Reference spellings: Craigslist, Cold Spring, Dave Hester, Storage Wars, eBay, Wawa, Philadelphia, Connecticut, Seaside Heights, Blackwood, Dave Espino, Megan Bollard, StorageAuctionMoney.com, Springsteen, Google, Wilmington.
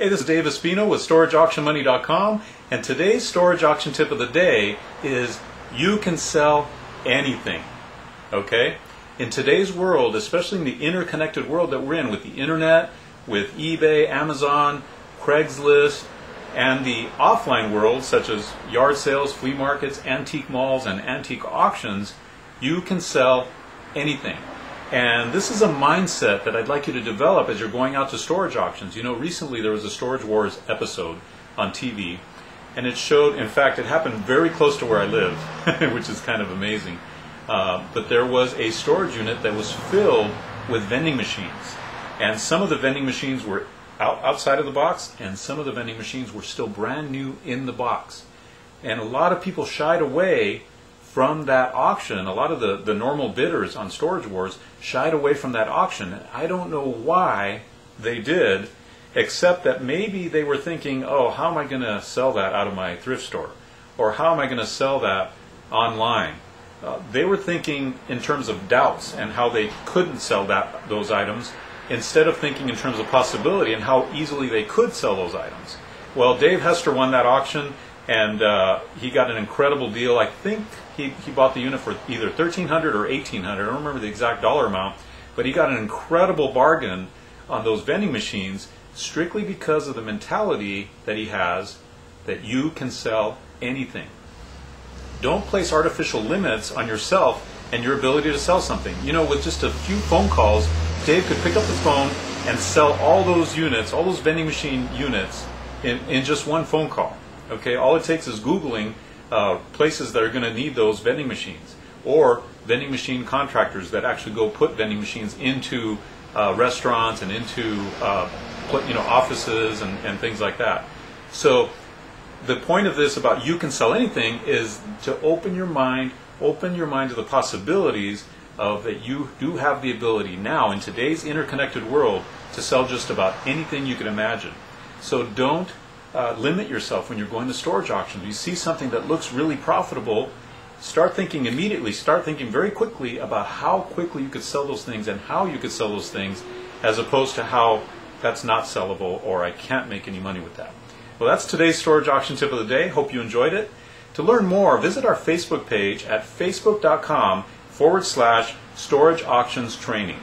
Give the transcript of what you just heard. Hey, this is Dave Espino with StorageAuctionMoney.com, and today's storage auction tip of the day is you can sell anything, okay? In today's world, especially in the interconnected world that we're in with the internet, with eBay, Amazon, Craigslist, and the offline world such as yard sales, flea markets, antique malls, and antique auctions, you can sell anything. And this is a mindset that I'd like you to develop as you're going out to storage auctions. You know, recently there was a Storage Wars episode on TV, and it showed, in fact, it happened very close to where I live, which is kind of amazing. But there was a storage unit that was filled with vending machines. And some of the vending machines were outside of the box, and some of the vending machines were still brand new in the box. And a lot of people shied away from that auction. A lot of the normal bidders on Storage Wars shied away from that auction. I don't know why they did, except that maybe they were thinking, oh, how am I going to sell that out of my thrift store? Or how am I going to sell that online? They were thinking in terms of doubts and how they couldn't sell those items, instead of thinking in terms of possibility and how easily they could sell those items. Well, Dave Hester won that auction, and he got an incredible deal. I think he bought the unit for either $1,300 or $1,800. I don't remember the exact dollar amount, but he got an incredible bargain on those vending machines strictly because of the mentality that he has that you can sell anything. Don't place artificial limits on yourself and your ability to sell something. You know, with just a few phone calls, Dave could pick up the phone and sell all those units, all those vending machine units in just one phone call. Okay, all it takes is Googling places that are going to need those vending machines, or vending machine contractors that actually go put vending machines into restaurants and into you know, offices and things like that. So the point of this about you can sell anything is to open your mind to the possibilities of that you do have the ability now in today's interconnected world to sell just about anything you can imagine. So don't limit yourself when you're going to storage auctions. You see something that looks really profitable, start thinking immediately, start thinking very quickly about how quickly you could sell those things and how you could sell those things, as opposed to how that's not sellable or I can't make any money with that. Well, that's today's storage auction tip of the day. Hope you enjoyed it. To learn more, visit our Facebook page at facebook.com/storageauctionstraining.